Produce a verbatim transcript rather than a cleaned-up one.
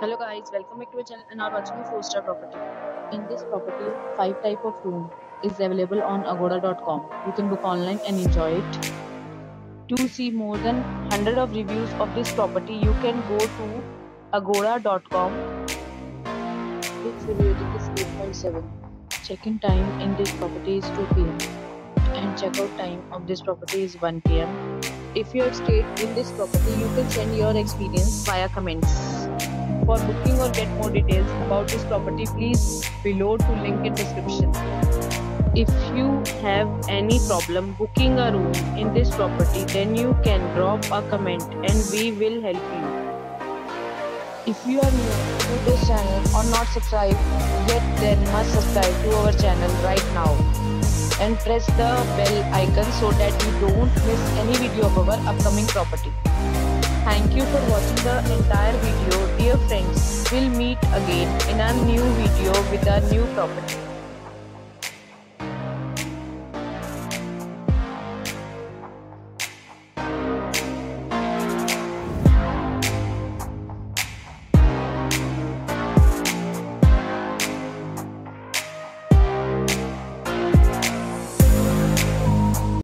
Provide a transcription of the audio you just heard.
Hello guys, welcome back to our channel and are watching a four star property. In this property, five type of room is available on Agoda dot com. You can book online and enjoy it. To see more than one hundred of reviews of this property, you can go to Agoda dot com. Its review rating is eight point seven. Check-in time in this property is two p m and check-out time of this property is one p m If you have stayed in this property, you can send your experience via comments. For booking or get more details about this property, please below to link in description. If you have any problem booking a room in this property, then you can drop a comment and we will help you. If you are new to this channel or not subscribed yet, then must subscribe to our channel right now and press the bell icon so that you don't miss any video of our upcoming property. Thank you for watching the entire video. Dear friends, we'll meet again in a new video with a new property.